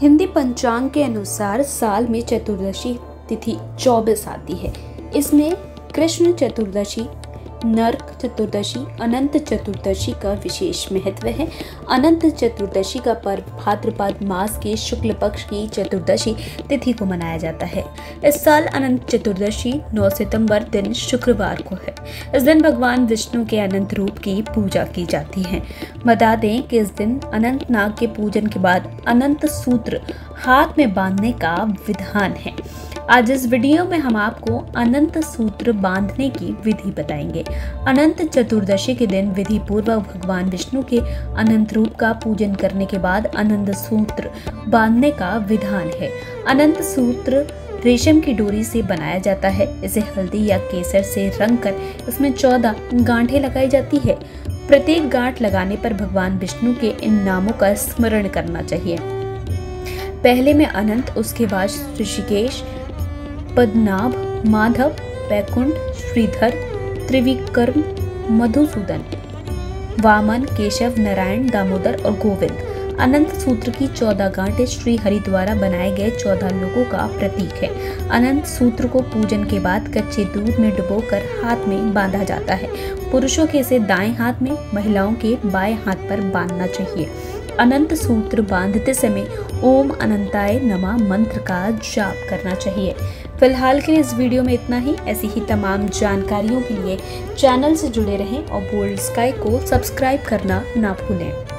हिंदी पंचांग के अनुसार साल में चतुर्दशी तिथि 24 आती है। इसमें कृष्ण चतुर्दशी, नरक चतुर्दशी, अनंत चतुर्दशी का विशेष महत्व है। अनंत चतुर्दशी का पर्व भाद्रपद मास के शुक्ल पक्ष की चतुर्दशी तिथि को मनाया जाता है। इस साल अनंत चतुर्दशी 9 सितंबर दिन शुक्रवार को है। इस दिन भगवान विष्णु के अनंत रूप की पूजा की जाती है। बता दें कि इस दिन अनंत नाग के पूजन के बाद अनंत सूत्र हाथ में बांधने का विधान है। आज इस वीडियो में हम आपको अनंत सूत्र बांधने की विधि बताएंगे। अनंत चतुर्दशी के दिन विधि पूर्वक भगवान विष्णु के अनंत रूप का पूजन करने के बाद अनंत सूत्र बांधने का विधान है। अनंत सूत्र रेशम की डोरी से बनाया जाता है। इसे हल्दी या केसर से रंगकर इसमें 14 गांठें लगाई जाती है। प्रत्येक गांठ लगाने पर भगवान विष्णु के इन नामों का स्मरण करना चाहिए। पहले में अनंत, उसके बाद ऋषिकेश, पद्नाभ, माधव, पैकुंड, श्रीधर, त्रिविकर्म, मधुसूदन, वामन, केशव, नारायण, दामोदर और गोविंद। अनंत सूत्र की 14 गांठें श्री हरि द्वारा बनाए गए 14 लोगों का प्रतीक है। अनंत सूत्र को पूजन के बाद कच्चे दूध में डुबोकर हाथ में बांधा जाता है। पुरुषों के इसे दाएं हाथ में, महिलाओं के बाएं हाथ पर बांधना चाहिए। अनंत सूत्र बांधते समय ओम अनंताय नमः मंत्र का जाप करना चाहिए। फिलहाल के लिए इस वीडियो में इतना ही। ऐसी ही तमाम जानकारियों के लिए चैनल से जुड़े रहें और बोल्ड स्काई को सब्सक्राइब करना ना भूलें।